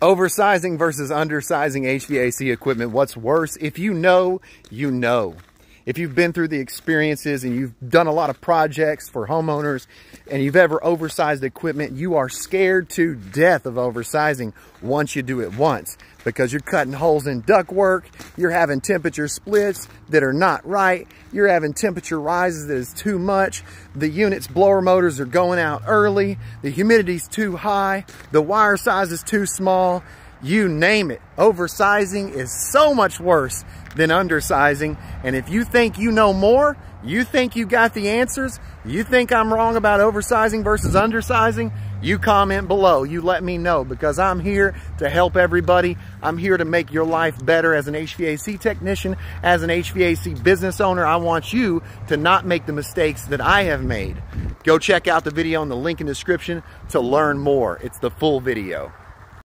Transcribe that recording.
Oversizing versus undersizing HVAC equipment. What's worse? If you know, you know. If you've been through the experiences and you've done a lot of projects for homeowners and you've ever oversized equipment, you are scared to death of oversizing once you do it once, because you're cutting holes in ductwork, you're having temperature splits that are not right, you're having temperature rises that is too much, the unit's blower motors are going out early, the humidity's too high, the wire size is too small, you name it. Oversizing is so much worse than undersizing. And if you think you know more, you think you got the answers, you think I'm wrong about oversizing versus undersizing, you comment below, you let me know, because I'm here to help everybody. I'm here to make your life better as an HVAC technician, as an HVAC business owner. I want you to not make the mistakes that I have made. Go check out the video in the link in the description to learn more. It's the full video.